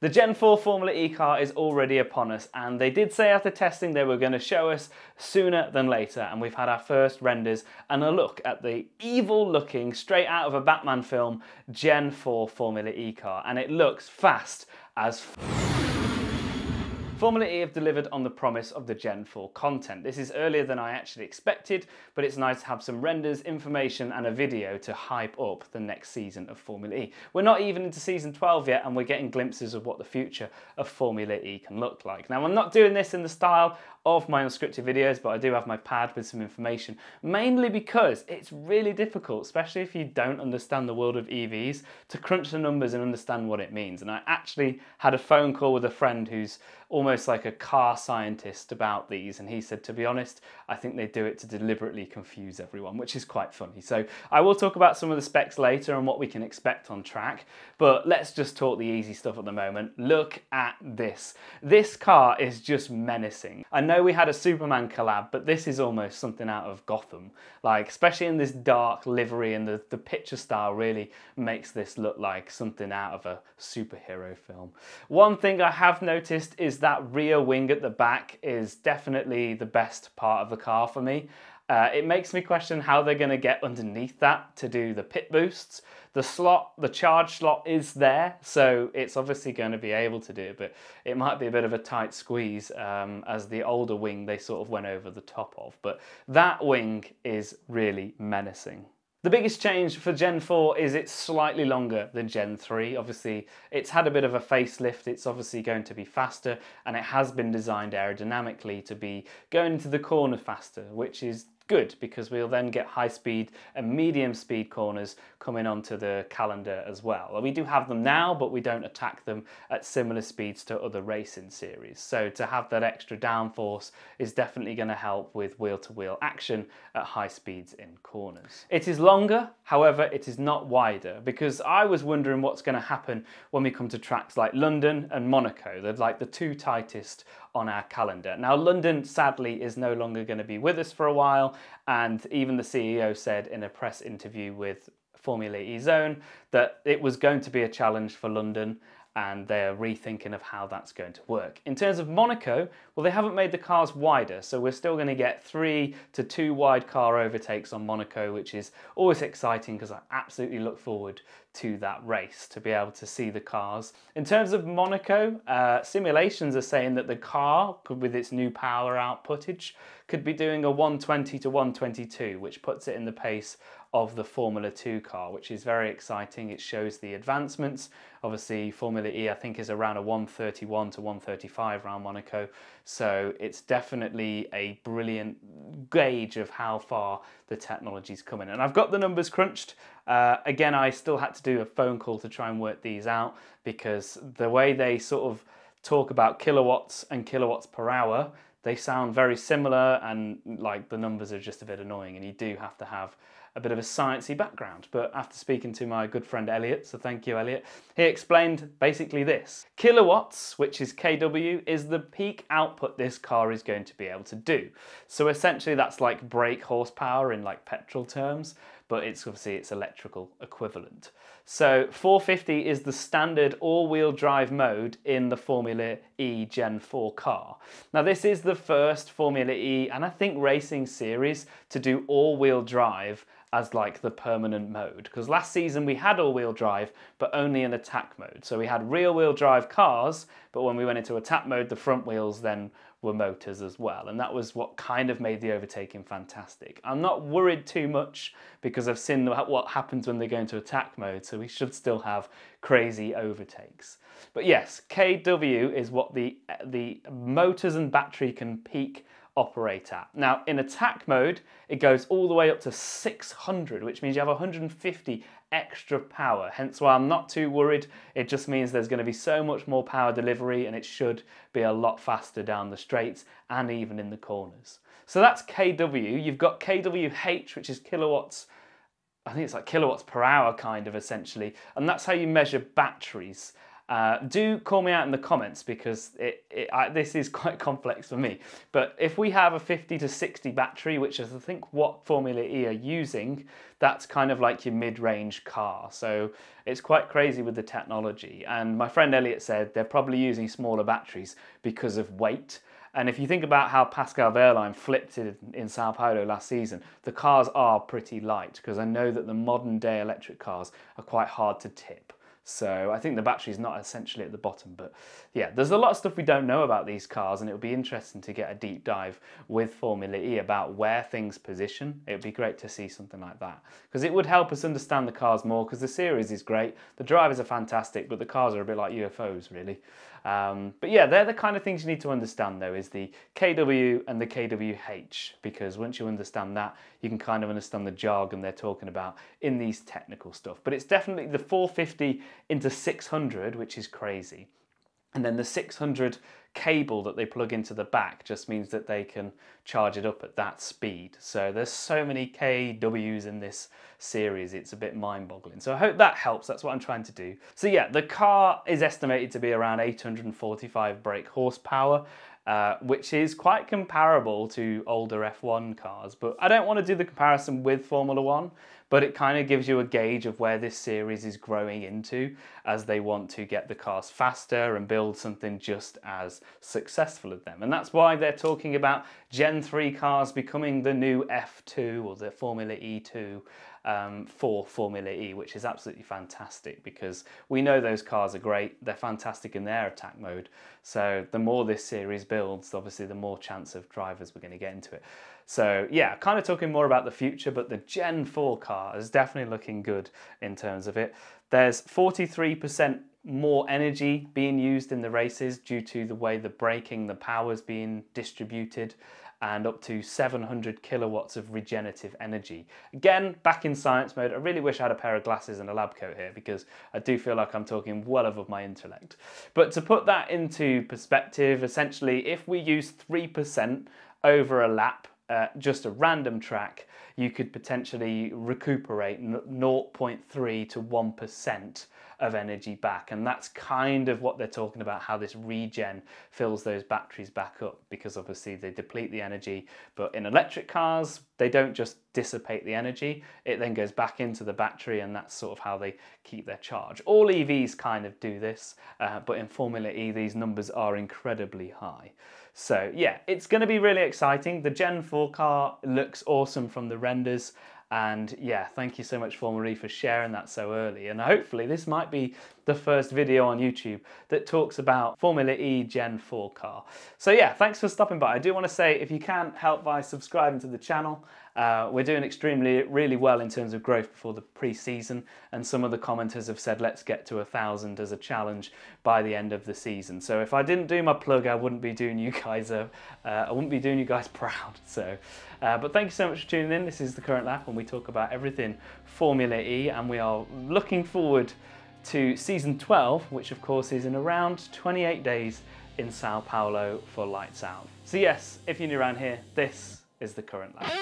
The Gen 4 Formula E car is already upon us, and they did say after testing they were going to show us sooner than later, and we've had our first renders and a look at the evil looking, straight out of a Batman film, Gen 4 Formula E car, and it looks fast as Formula E have delivered on the promise of the Gen 4 content. This is earlier than I actually expected, but it's nice to have some renders, information and a video to hype up the next season of Formula E. We're not even into season 12 yet, and we're getting glimpses of what the future of Formula E can look like. Now, I'm not doing this in the style of my unscripted videos, but I do have my pad with some information, mainly because it's really difficult, especially if you don't understand the world of EVs, to crunch the numbers and understand what it means. And I actually had a phone call with a friend who's almost like a car scientist about these, and he said, to be honest, I think they do it to deliberately confuse everyone, which is quite funny. So I will talk about some of the specs later and what we can expect on track, but let's just talk the easy stuff at the moment. Look at this. This car is just menacing. I know we had a Superman collab, but this is almost something out of Gotham, like, especially in this dark livery, and the picture style really makes this look like something out of a superhero film. One thing I have noticed is that rear wing at the back is definitely the best part of the car for me. It makes me question how they're going to get underneath that to do the pit boosts. The slot, the charge slot is there, so it's obviously going to be able to do it, but it might be a bit of a tight squeeze as the older wing they sort of went over the top of. But that wing is really menacing. The biggest change for Gen 4 is it's slightly longer than Gen 3. Obviously, it's had a bit of a facelift. It's obviously going to be faster, and it has been designed aerodynamically to be going into the corner faster, which is good, because we'll then get high speed and medium speed corners coming onto the calendar as well. We do have them now, but we don't attack them at similar speeds to other racing series. So to have that extra downforce is definitely going to help with wheel-to-wheel action at high speeds in corners. It is longer, however, it is not wider, because I was wondering what's going to happen when we come to tracks like London and Monaco. They're like the two tightest on our calendar. Now, London sadly is no longer going to be with us for a while, and even the CEO said in a press interview with Formula E Zone that it was going to be a challenge for London, and they're rethinking of how that's going to work. In terms of Monaco, well, they haven't made the cars wider, so we're still going to get 3 to 2 wide car overtakes on Monaco, which is always exciting because I absolutely look forward to that race, to be able to see the cars. In terms of Monaco, simulations are saying that the car could, with its new power outputage, could be doing a 120 to 122, which puts it in the pace of the Formula 2 car, which is very exciting. It shows the advancements. Obviously, Formula E, I think, is around a 131 to 135 around Monaco, so it's definitely a brilliant gauge of how far the technology's coming. And I've got the numbers crunched. Again, I still had to do a phone call to try and work these out, because the way they sort of talk about kilowatts and kilowatts per hour, they sound very similar, and like the numbers are just a bit annoying, and you do have to have a bit of a sciencey background. But after speaking to my good friend Elliot, so thank you Elliot, he explained basically this. Kilowatts, which is kW, is the peak output this car is going to be able to do. So essentially that's like brake horsepower in like petrol terms, but it's obviously its electrical equivalent. So 450 is the standard all-wheel drive mode in the Formula E Gen 4 car. Now, this is the first Formula E and I think racing series to do all-wheel drive as like the permanent mode, because last season we had all-wheel drive but only in attack mode. So we had rear-wheel drive cars, but when we went into attack mode, the front wheels then were motors as well, and that was what kind of made the overtaking fantastic. I'm not worried too much because I've seen what happens when they go into attack mode, so we should still have crazy overtakes. But yes, kW is what the motors and battery can peak operate at. Now, in attack mode, it goes all the way up to 600, which means you have 150 extra power, hence why I'm not too worried. It just means there's going to be so much more power delivery, and it should be a lot faster down the straights and even in the corners. So that's kW. You've got kWh, which is kilowatts, I think it's like kilowatts per hour kind of, essentially, and that's how you measure batteries. Do call me out in the comments, because this is quite complex for me. But if we have a 50 to 60 battery, which is I think what Formula E are using, that's kind of like your mid-range car. So it's quite crazy with the technology. And my friend Elliot said they're probably using smaller batteries because of weight. And if you think about how Pascal Wehrlein flipped it in Sao Paulo last season, the cars are pretty light, because I know that the modern day electric cars are quite hard to tip. So I think the battery's not essentially at the bottom, but yeah, there's a lot of stuff we don't know about these cars, and it would be interesting to get a deep dive with Formula E about where things position. It would be great to see something like that, because it would help us understand the cars more, because the series is great, the drivers are fantastic, but the cars are a bit like UFOs really. But yeah, they're the kind of things you need to understand though, is the KW and the KWH, because once you understand that, you can kind of understand the jargon they're talking about in these technical stuff. But it's definitely the 450 into 600, which is crazy. And then the 600 cable that they plug into the back just means that they can charge it up at that speed. So there's so many KWs in this series, it's a bit mind-boggling. So I hope that helps, that's what I'm trying to do. So yeah, the car is estimated to be around 845 brake horsepower, which is quite comparable to older F1 cars, but I don't want to do the comparison with Formula One, but it kind of gives you a gauge of where this series is growing into, as they want to get the cars faster and build something just as successful as them. And that's why they're talking about Gen 3 cars becoming the new F2 or the Formula E2 for Formula E, which is absolutely fantastic, because we know those cars are great, they're fantastic in their attack mode. So the more this series builds, obviously the more chance of drivers we're going to get into it. So yeah, kind of talking more about the future, but the Gen 4 car is definitely looking good in terms of it. There's 43% more energy being used in the races due to the way the braking, the power's being distributed, and up to 700 kilowatts of regenerative energy. Again, back in science mode, I really wish I had a pair of glasses and a lab coat here, because I do feel like I'm talking well above my intellect. But to put that into perspective, essentially, if we use 3% over a lap, just a random track, you could potentially recuperate 0.3 to 1% of energy back, and that's kind of what they're talking about, how this regen fills those batteries back up, because obviously they deplete the energy, but in electric cars they don't just dissipate the energy, it then goes back into the battery, and that's sort of how they keep their charge. All EVs kind of do this, but in Formula E these numbers are incredibly high. So yeah, it's going to be really exciting. The Gen 4 car looks awesome from the renders. And yeah, thank you so much Formula E for sharing that so early, and hopefully this might be the first video on YouTube that talks about Formula E Gen 4 car. So yeah, thanks for stopping by. I do want to say, if you can, help by subscribing to the channel. We're doing really well in terms of growth before the pre-season, and some of the commenters have said let's get to 1,000 as a challenge by the end of the season. So if I didn't do my plug, I wouldn't be doing you guys proud. So, but thank you so much for tuning in. This is The Current Lap, and we talk about everything Formula E, and we are looking forward to season 12, which of course is in around 28 days in Sao Paulo for Lights Out. So yes, if you're new around here, this is The Current Lap.